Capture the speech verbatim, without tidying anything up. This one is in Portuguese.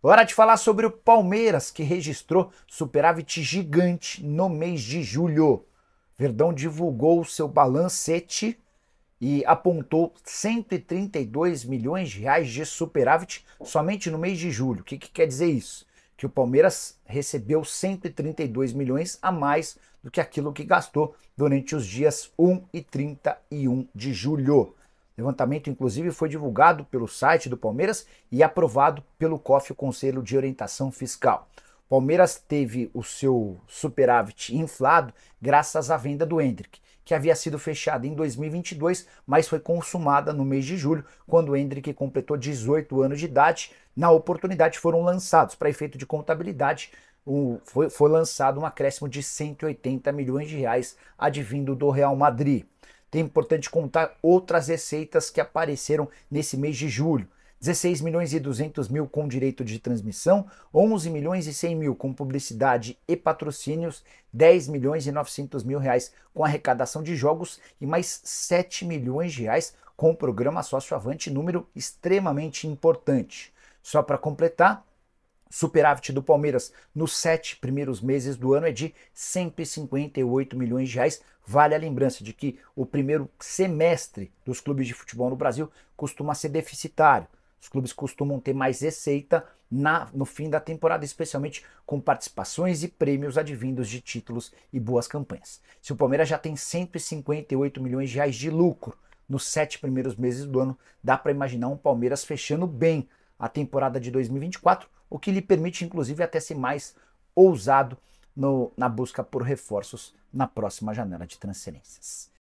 Hora de falar sobre o Palmeiras, que registrou superávit gigante no mês de julho. Verdão divulgou seu balancete e apontou cento e trinta e dois milhões de reais de superávit somente no mês de julho. O que, que quer dizer isso? Que o Palmeiras recebeu cento e trinta e dois milhões a mais do que aquilo que gastou durante os dias um e trinta e um de julho. O levantamento, inclusive, foi divulgado pelo site do Palmeiras e aprovado pelo C O F, o Conselho de Orientação Fiscal. O Palmeiras teve o seu superávit inflado graças à venda do Endrick, que havia sido fechada em dois mil e vinte e dois, mas foi consumada no mês de julho, quando o Endrick completou dezoito anos de idade. Na oportunidade foram lançados, para efeito de contabilidade, um, foi, foi lançado um acréscimo de cento e oitenta milhões de reais advindo do Real Madrid. Tem importante contar outras receitas que apareceram nesse mês de julho. dezesseis milhões e duzentos mil com direito de transmissão, onze milhões e cem mil com publicidade e patrocínios, dez milhões e novecentos mil reais com arrecadação de jogos e mais sete milhões de reais com o programa Sócio Avante, número extremamente importante. Só para completar, superávit do Palmeiras nos sete primeiros meses do ano é de cento e cinquenta e oito milhões de reais. Vale a lembrança de que o primeiro semestre dos clubes de futebol no Brasil costuma ser deficitário. Os clubes costumam ter mais receita na, no fim da temporada, especialmente com participações e prêmios advindos de títulos e boas campanhas. Se o Palmeiras já tem cento e cinquenta e oito milhões de reais de lucro nos sete primeiros meses do ano, dá para imaginar um Palmeiras fechando bem a temporada de dois mil e vinte e quatro, o que lhe permite, inclusive, até ser mais ousado no, na busca por reforços na próxima janela de transferências.